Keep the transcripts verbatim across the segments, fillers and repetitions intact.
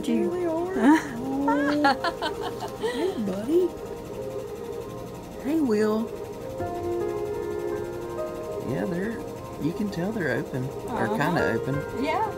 aren't you? You really are. Oh. Hey, buddy. Hey, Will. Yeah, they're, you can tell they're open. Uh-huh. Or kind of open. Yeah.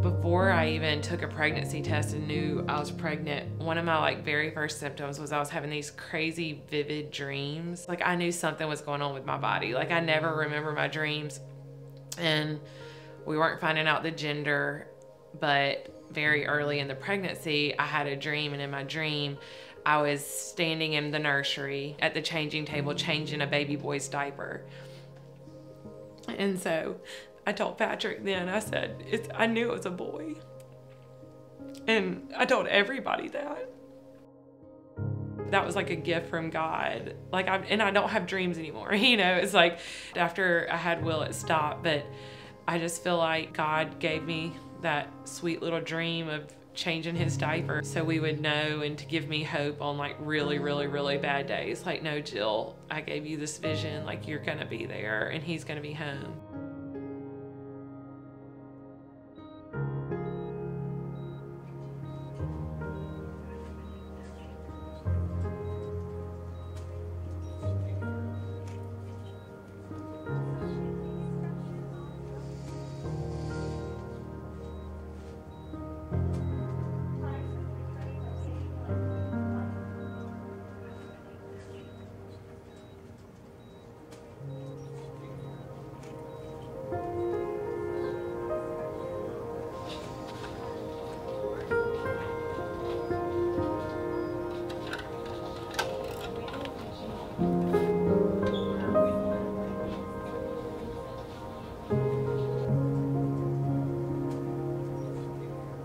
Before I even took a pregnancy test and knew I was pregnant, one of my like very first symptoms was I was having these crazy vivid dreams. Like I knew something was going on with my body. Like I never remember my dreams, and we weren't finding out the gender, but very early in the pregnancy I had a dream, and in my dream I was standing in the nursery at the changing table changing a baby boy's diaper. And so I told Patrick then, I said, it's, I knew it was a boy. And I told everybody that. That was like a gift from God. Like, I, and I don't have dreams anymore, you know? It's like, after I had Will, it stopped, but I just feel like God gave me that sweet little dream of changing his diaper so we would know, and to give me hope on like really, really, really bad days. Like, no, Jill, I gave you this vision, like you're gonna be there and he's gonna be home.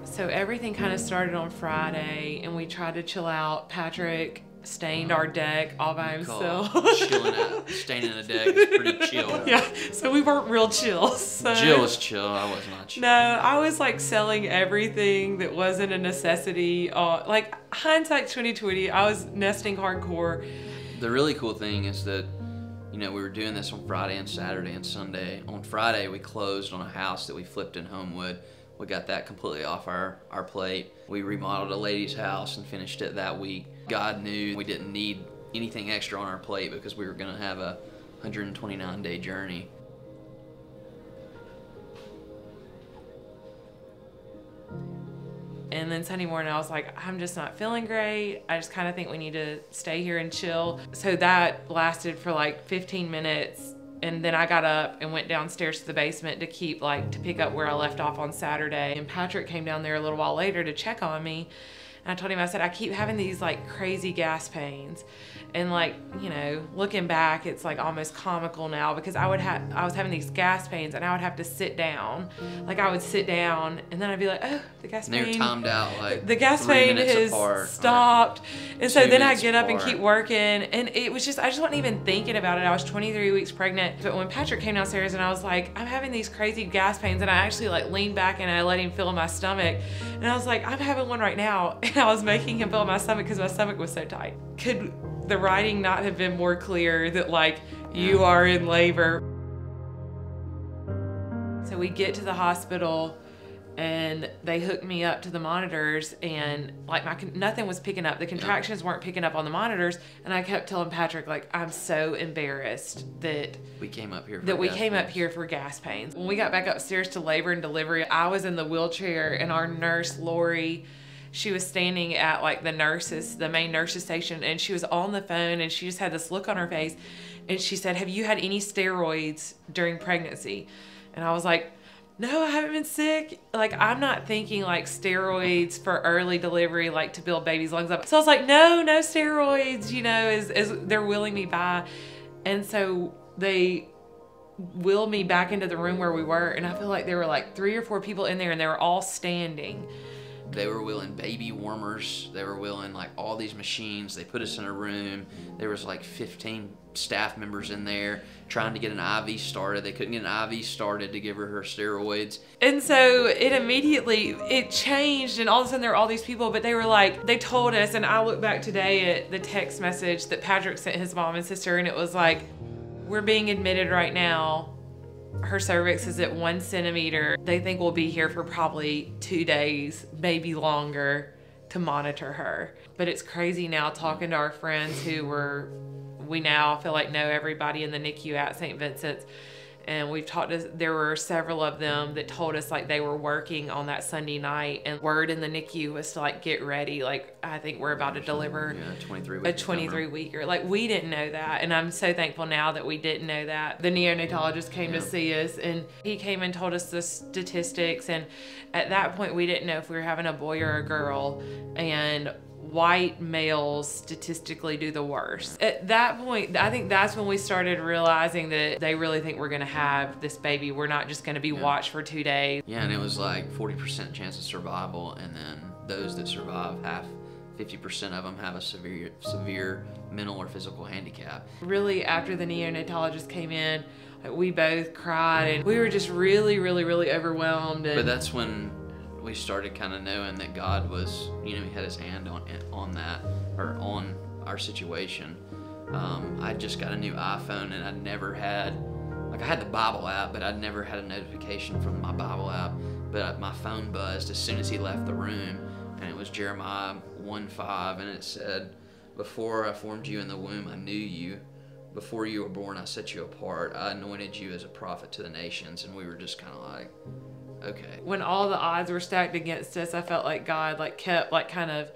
So everything kind of started on Friday, and we tried to chill out. Patrick stained our deck all by himself. Chilling out, staining the deck is pretty chill. Yeah, so we weren't real chill. So. Jill was chill. I was not chill. No, I was like selling everything that wasn't a necessity. Uh, like hindsight twenty twenty, I was nesting hardcore. The really cool thing is that, you know, we were doing this on Friday and Saturday and Sunday. On Friday, we closed on a house that we flipped in Homewood. We got that completely off our, our plate. We remodeled a lady's house and finished it that week. God knew we didn't need anything extra on our plate because we were gonna have a one hundred twenty-nine day journey. And then Sunday morning I was like, I'm just not feeling great. I just kind of think we need to stay here and chill. So that lasted for like fifteen minutes. And then I got up and went downstairs to the basement to keep like, to pick up where I left off on Saturday. And Patrick came down there a little while later to check on me. And I told him, I said, I keep having these like crazy gas pains. And like, you know, looking back, it's like almost comical now because I would have, I was having these gas pains and I would have to sit down. Like I would sit down and then I'd be like, oh, the gas pain. And they're timed out like the gas pain has stopped. And so then I get up and keep working. And it was just, I just wasn't even thinking about it. I was twenty-three weeks pregnant. But when Patrick came downstairs and I was like, I'm having these crazy gas pains. And I actually like leaned back and I let him feel my stomach. And I was like, I'm having one right now. And I was making him feel my stomach because my stomach was so tight. Could the writing not have been more clear that like, you are in labor? So we get to the hospital and they hooked me up to the monitors, and like my nothing was picking up. The contractions yeah. weren't picking up on the monitors, and I kept telling Patrick like, I'm so embarrassed that we came up here for that we came pains. up here for gas pains. When we got back upstairs to labor and delivery, I was in the wheelchair, and our nurse Lori, she was standing at like the nurses, the main nurses station, and she was on the phone, and she just had this look on her face, and she said, have you had any steroids during pregnancy? And I was like, no, I haven't been sick. Like, I'm not thinking like steroids for early delivery, like to build babies' lungs up. So I was like, no, no steroids, you know, as, as they're wheeling me by. And so they wheel me back into the room where we were, and I feel like there were like three or four people in there, and they were all standing. They were wheeling baby warmers. They were wheeling like all these machines. They put us in a room. There was like fifteen staff members in there trying to get an I V started. They couldn't get an I V started to give her her steroids. And so it immediately, it changed, and all of a sudden there were all these people, but they were like, they told us, and I look back today at the text message that Patrick sent his mom and sister, and it was like, we're being admitted right now. Her cervix is at one centimeter. They think we'll be here for probably two days, maybe longer, to monitor her. But it's crazy now talking to our friends who were, we now feel like know everybody in the NICU at Saint Vincent's. And we've talked to, there were several of them that told us like they were working on that Sunday night, and word in the NICU was to like, get ready. Like, I think we're about to deliver yeah, twenty-three week a twenty-three weeker. Like, we didn't know that. And I'm so thankful now that we didn't know that. The neonatologist came yeah. to see us, and he came and told us the statistics. And at that point we didn't know if we were having a boy or a girl, and white males statistically do the worst. At that point, I think that's when we started realizing that they really think we're gonna have this baby. We're not just gonna be yeah. watched for two days. Yeah, and it was like forty percent chance of survival, and then those that survive, half, fifty percent of them have a severe, severe mental or physical handicap. Really, after the neonatologist came in, we both cried, and we were just really, really, really overwhelmed. And but that's when we started kind of knowing that God was, you know, he had his hand on on that, or on our situation. Um, I just got a new iPhone, and I'd never had, like I had the Bible app, but I'd never had a notification from my Bible app. But my phone buzzed as soon as he left the room, and it was Jeremiah one five, and it said, "Before I formed you in the womb, I knew you. Before you were born, I set you apart. I anointed you as a prophet to the nations." And we were just kind of like, okay. When all the odds were stacked against us, I felt like God like kept like kind of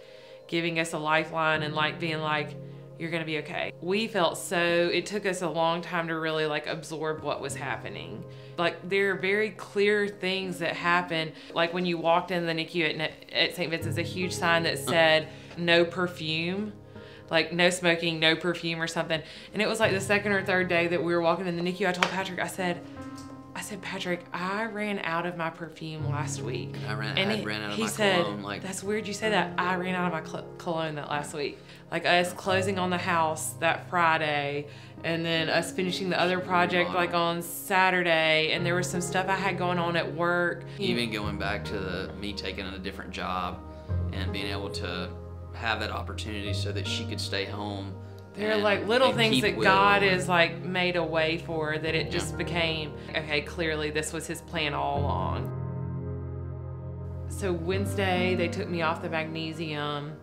giving us a lifeline and like being like, you're gonna be okay. We felt so, it took us a long time to really like absorb what was happening. Like, there are very clear things that happen. Like when you walked in the NICU at, at Saint Vincent's, a huge sign that said, no perfume. Like, no smoking, no perfume or something. And it was like the second or third day that we were walking in the NICU, I told Patrick, I said, I said, Patrick, I ran out of my perfume last week. I ran, and I it, ran out of he my said, cologne. Like, that's weird you say that. I ran out of my cologne that last week. Like, us closing on the house that Friday, and then us finishing the other project like on Saturday, and there was some stuff I had going on at work. Even going back to the, me taking on a different job and being able to have that opportunity so that she could stay home. They're like little things that God is like made a way for, that it just became, okay, clearly this was his plan all along. So Wednesday, they took me off the magnesium,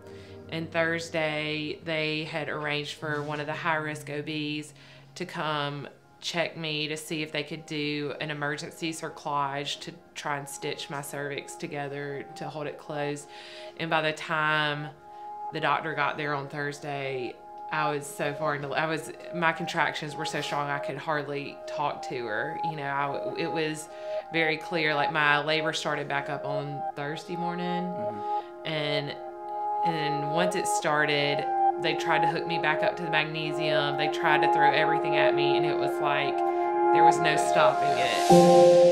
and Thursday, they had arranged for one of the high-risk O Bs to come check me to see if they could do an emergency cerclage to try and stitch my cervix together to hold it closed. And by the time the doctor got there on Thursday, I was so far into, I was, my contractions were so strong I could hardly talk to her. You know, I, it was very clear, like my labor started back up on Thursday morning. Mm-hmm. And, and once it started, they tried to hook me back up to the magnesium. They tried to throw everything at me, and it was like, there was no stopping it.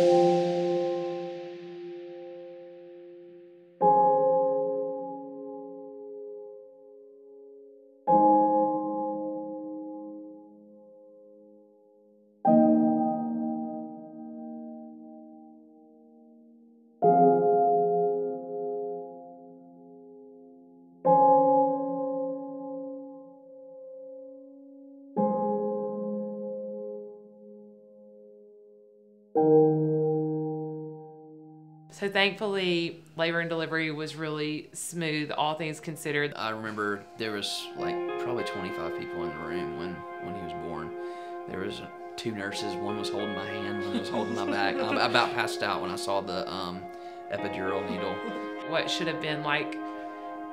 So thankfully, labor and delivery was really smooth, all things considered. I remember there was like probably twenty-five people in the room when, when he was born. There was two nurses, one was holding my hand, one was holding my back. I about passed out when I saw the um, epidural needle. What should have been like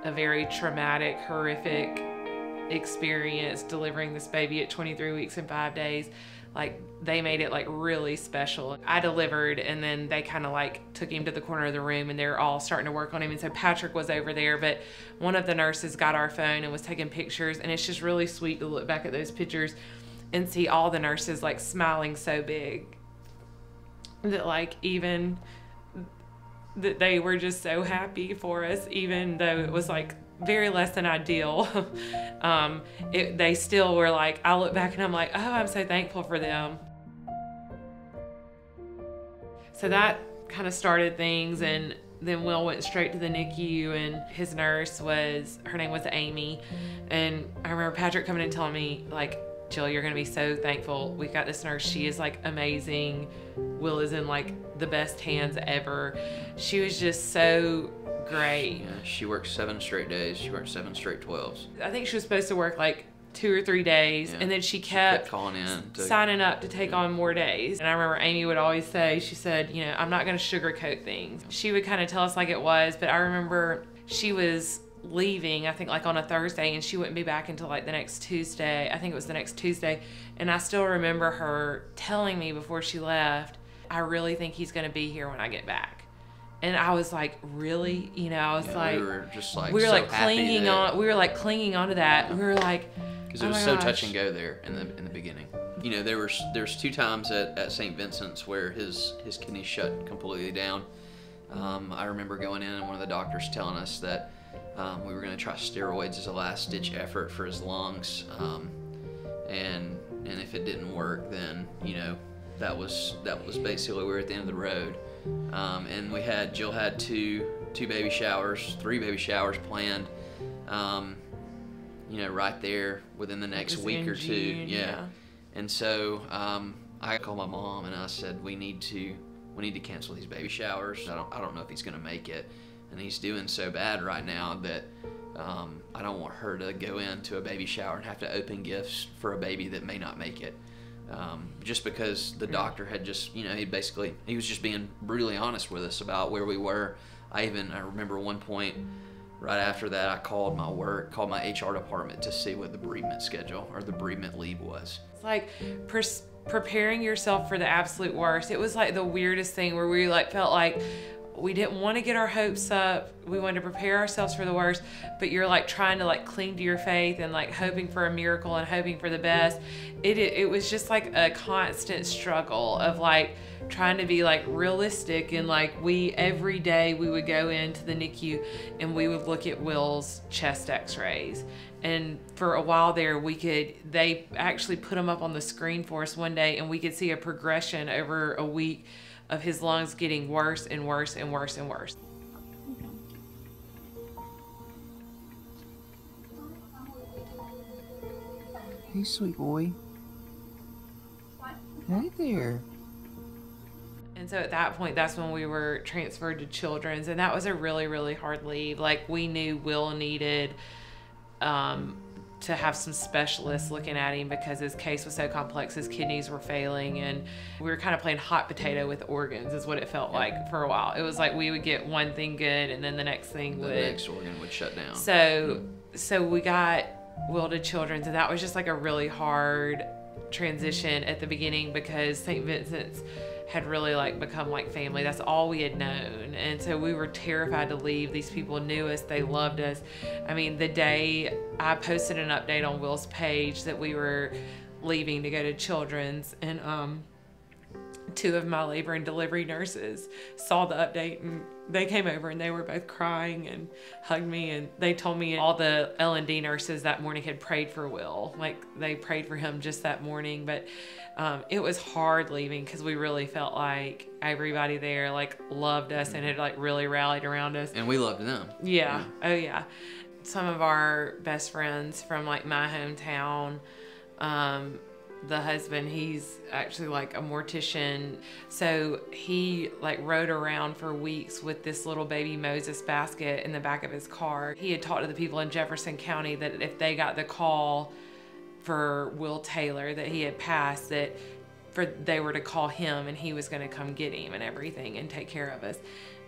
a very traumatic, horrific experience delivering this baby at twenty-three weeks and five days. Like, they made it like really special. I delivered, and then they kind of like took him to the corner of the room, and they're all starting to work on him. And so Patrick was over there, but one of the nurses got our phone and was taking pictures, and it's just really sweet to look back at those pictures and see all the nurses like smiling so big that like even that they were just so happy for us, even though it was like very less than ideal. um, it, they still were like, I look back and I'm like, oh, I'm so thankful for them. So that kind of started things, and then Will went straight to the NICU, and his nurse was, her name was Amy. And I remember Patrick coming and telling me like, Jill, you're gonna be so thankful. We've got this nurse, she is like amazing. Will is in like the best hands ever. She was just so great. Yeah, she worked seven straight days. She worked seven straight twelves. I think she was supposed to work like two or three days, yeah. And then she kept, she kept calling in to, signing up to take yeah. on more days. And I remember Amy would always say, she said, you know, I'm not gonna sugarcoat things. She would kind of tell us like it was, but I remember she was leaving, I think like on a Thursday, and she wouldn't be back until like the next Tuesday. I think it was the next Tuesday. And I still remember her telling me before she left, I really think he's gonna be here when I get back. And I was like, really? You know, I was yeah, like, we were just like, we were so like clinging that, on, we were like clinging onto that. Yeah. We were like, because it was oh so gosh. touch and go there in the in the beginning. You know, there was there's two times at, at Saint Vincent's where his his kidneys shut completely down. Um, I remember going in and one of the doctors telling us that um, we were going to try steroids as a last ditch effort for his lungs, um, and and if it didn't work, then you know that was that was basically we were at the end of the road. Um, and we had Jill had two two baby showers, three baby showers planned. Um, you know, right there within the next week or two. June, yeah. yeah. And so um, I called my mom and I said, we need to we need to cancel these baby showers. I don't I don't know if he's gonna make it, and he's doing so bad right now that um, I don't want her to go into a baby shower and have to open gifts for a baby that may not make it. Um, just because the doctor had just, you know, he basically, he was just being brutally honest with us about where we were. I even, I remember one point right after that, I called my work, called my H R department to see what the bereavement schedule or the bereavement leave was. It's like pers preparing yourself for the absolute worst. It was like the weirdest thing where we like felt like we didn't want to get our hopes up. We wanted to prepare ourselves for the worst, but you're like trying to like cling to your faith and like hoping for a miracle and hoping for the best. It, it, it was just like a constant struggle of like trying to be like realistic. And like we, every day we would go into the NICU and we would look at Will's chest x-rays. And for a while there, we could, they actually put them up on the screen for us one day, and we could see a progression over a week of his lungs getting worse and worse and worse and worse. Hey, sweet boy. Hey there. And so at that point, that's when we were transferred to Children's, and that was a really, really hard leave. Like we knew Will needed um, to have some specialists looking at him because his case was so complex, his kidneys were failing, and we were kind of playing hot potato with organs is what it felt like for a while. It was like we would get one thing good and then the next thing would. The next organ would shut down. So, so we got Will to Children's, and that was just like a really hard transition at the beginning because Saint Vincent's had really like become like family. That's all we had known. And so we were terrified to leave. These people knew us, they loved us. I mean, the day I posted an update on Will's page that we were leaving to go to Children's, and um, two of my labor and delivery nurses saw the update, and they came over and they were both crying and hugged me, and they told me all the L and D nurses that morning had prayed for Will. Like they prayed for him just that morning. But um, it was hard leaving because we really felt like everybody there like loved us and had like really rallied around us. And we loved them. Yeah. yeah. Oh yeah. Some of our best friends from like my hometown, um, the husband, he's actually like a mortician. So he like rode around for weeks with this little baby Moses basket in the back of his car. He had talked to the people in Jefferson County that if they got the call for Will Taylor that he had passed, that for they were to call him and he was gonna come get him and everything and take care of us.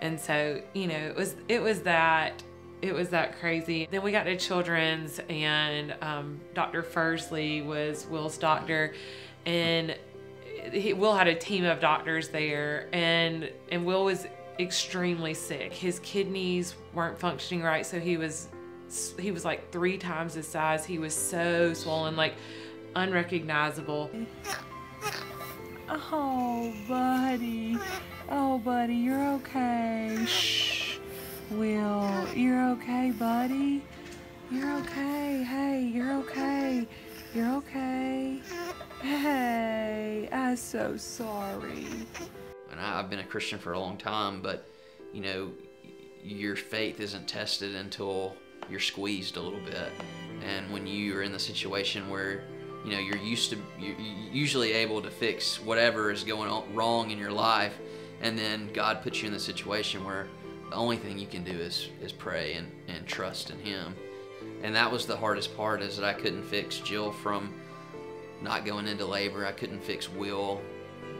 And so, you know, it was, it was that, it was that crazy. Then we got to Children's, and um, Doctor Fursley was Will's doctor, and he, Will had a team of doctors there, and and Will was extremely sick. His kidneys weren't functioning right, so he was he was like three times his size. He was so swollen, like unrecognizable. Oh, buddy. Oh, buddy, you're okay. Shh. Will, you're okay, buddy. You're okay. Hey, you're okay. You're okay. Hey, I'm so sorry. And I've been a Christian for a long time, but, you know, your faith isn't tested until you're squeezed a little bit. And when you are in the situation where, you know, you're used to, you're usually able to fix whatever is going on, wrong in your life, and then God puts you in the situation where the only thing you can do is, is pray and, and trust in Him. And that was the hardest part, is that I couldn't fix Jill from not going into labor. I couldn't fix Will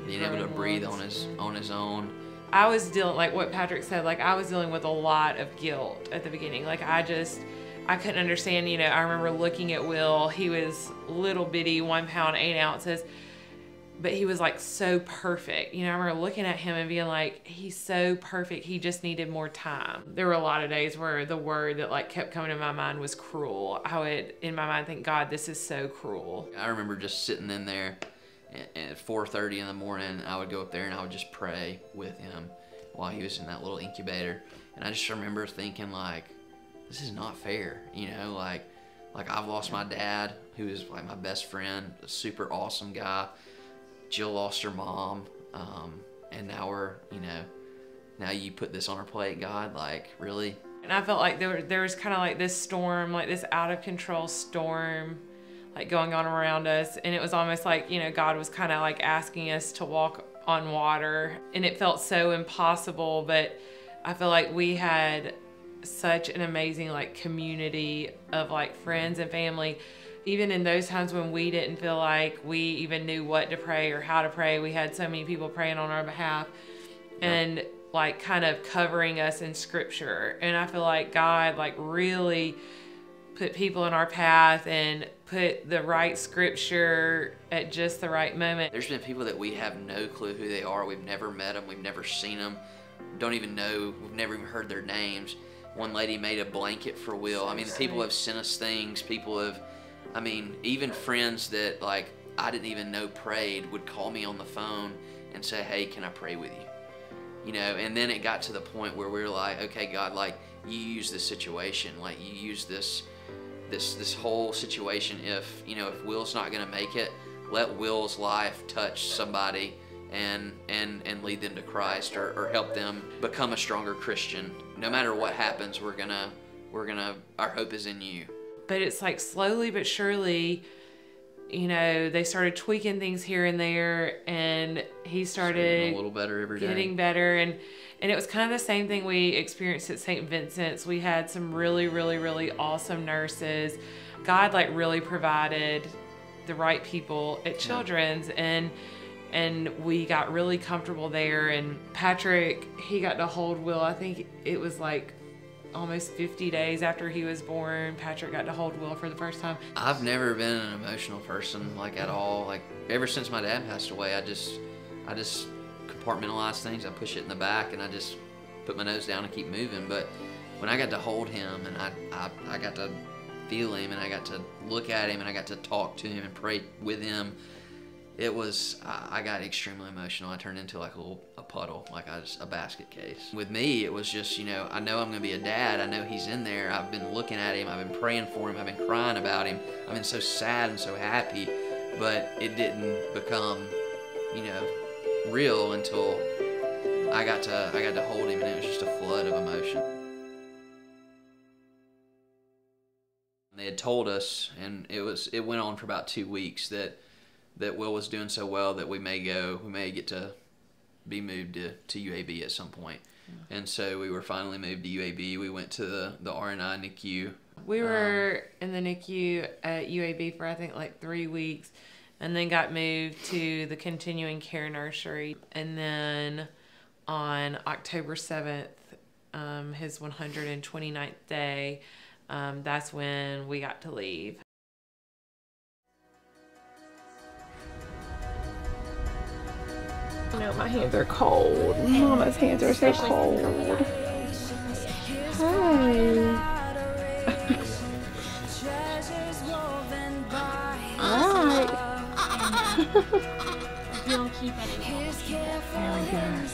being able to breathe on his, on his own. I was dealing, like what Patrick said, like I was dealing with a lot of guilt at the beginning. Like I just, I couldn't understand, you know, I remember looking at Will, he was little bitty, one pound, eight ounces, but he was like so perfect. You know, I remember looking at him and being like, he's so perfect, he just needed more time. There were a lot of days where the word that like kept coming to my mind was cruel. I would, in my mind, think, God, this is so cruel. I remember just sitting in there at four thirty in the morning, I would go up there and I would just pray with him while he was in that little incubator. And I just remember thinking like, this is not fair, you know, like, like I've lost my dad, who is like my best friend, a super awesome guy. Jill lost her mom, um, and now we're, you know, now you put this on her plate, God, like, really? And I felt like there, there was kind of like this storm, like this out of control storm, like going on around us, and it was almost like, you know, God was kind of like asking us to walk on water, and it felt so impossible, but I feel like we had such an amazing like community of like friends and family. Even in those times when we didn't feel like we even knew what to pray or how to pray, we had so many people praying on our behalf and yeah. like kind of covering us in scripture. And I feel like God like really put people in our path and put the right scripture at just the right moment. There's been people that we have no clue who they are. We've never met them. We've never seen them. Don't even know. We've never even heard their names. One lady made a blanket for Will. I mean, people have sent us things. People have, I mean, even friends that like I didn't even know prayed would call me on the phone and say, hey, can I pray with you? You know, and then it got to the point where we were like, okay, God, like you use this situation, like you use this, this, this whole situation. If, you know, if Will's not going to make it, let Will's life touch somebody and, and, and lead them to Christ, or, or help them become a stronger Christian. No matter what happens, we're gonna, we're gonna, our hope is in you. But it's like slowly but surely, you know, they started tweaking things here and there, and he started a little better every day, getting better. And, and it was kind of the same thing we experienced at Saint Vincent's. We had some really, really, really awesome nurses. God like really provided the right people at Children's, yeah. and and we got really comfortable there. And Patrick, he got to hold Will, I think it was like almost fifty days after he was born, Patrick got to hold Will for the first time. I've never been an emotional person, like at all. Like ever since my dad passed away, I just, I just compartmentalize things. I push it in the back and I just put my nose down and keep moving. But when I got to hold him and I, I, I got to feel him and I got to look at him and I got to talk to him and pray with him, it was, I, I got extremely emotional. I turned into like a little a puddle, like I just, a basket case. With me, it was just, you know, I know I'm gonna be a dad. I know he's in there. I've been looking at him. I've been praying for him. I've been crying about him. I've been so sad and so happy, but it didn't become, you know, real until I got to, I got to hold him, and it was just a flood of emotion. They had told us, and it was, it went on for about two weeks that, that Will was doing so well that we may go, we may get to be moved to, to U A B at some point. Yeah. And so we were finally moved to U A B. We went to the, the R and I NICU. We were um, in the NICU at U A B for I think like three weeks and then got moved to the continuing care nursery. And then on October seventh, um, his one hundred twenty-ninth day, um, that's when we got to leave. No, my hands are cold. Mama's hands are so cold. Hi. Alright. If you don't keep it, it won't keep it. There we go.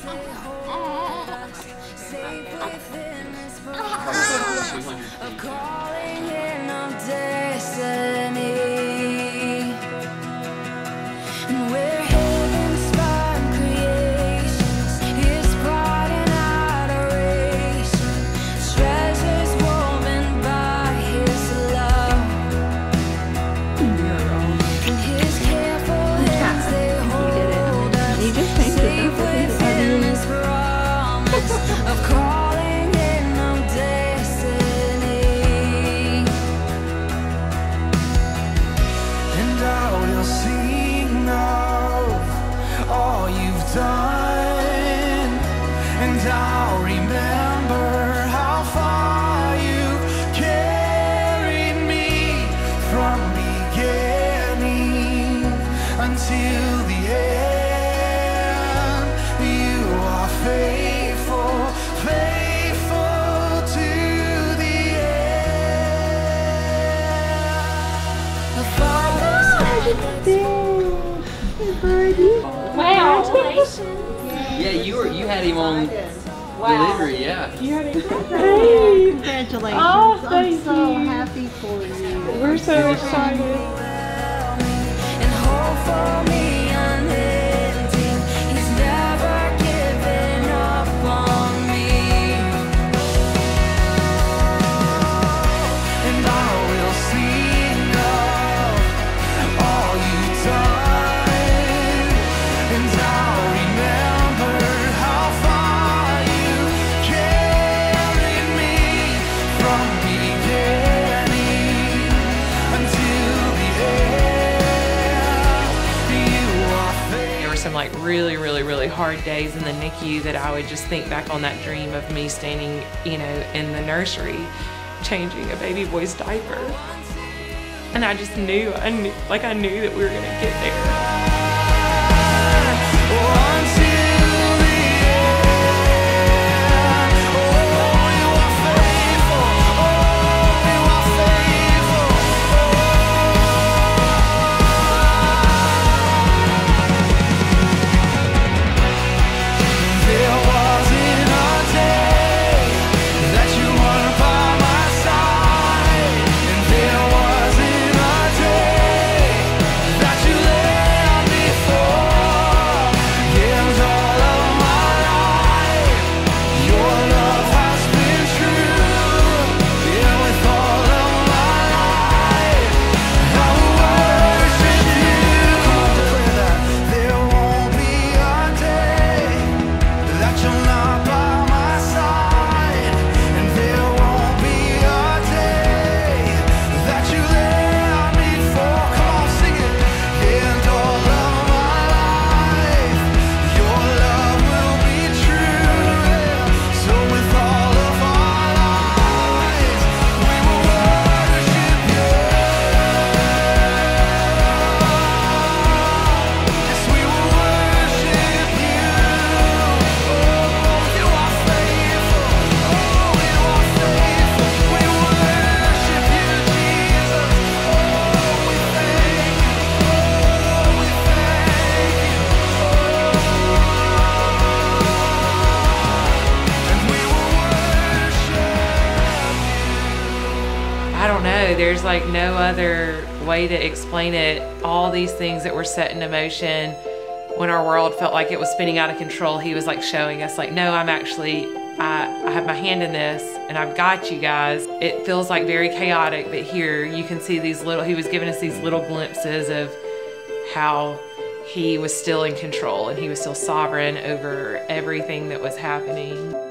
Yeah, you were you had him on wow. delivery, yeah. You had him on. Congratulations. Oh, thank I'm so you. Happy for you. We're so excited. And hope for me. Like really, really, really hard days in the NICU that I would just think back on that dream of me standing, you know, in the nursery, changing a baby boy's diaper. And I just knew, I knew like I knew that we were gonna get there. There's like no other way to explain it. All these things that were set into motion when our world felt like it was spinning out of control, he was like showing us like, no, I'm actually, I, I have my hand in this and I've got you guys. It feels like very chaotic, but here you can see these little, he was giving us these little glimpses of how he was still in control and he was still sovereign over everything that was happening.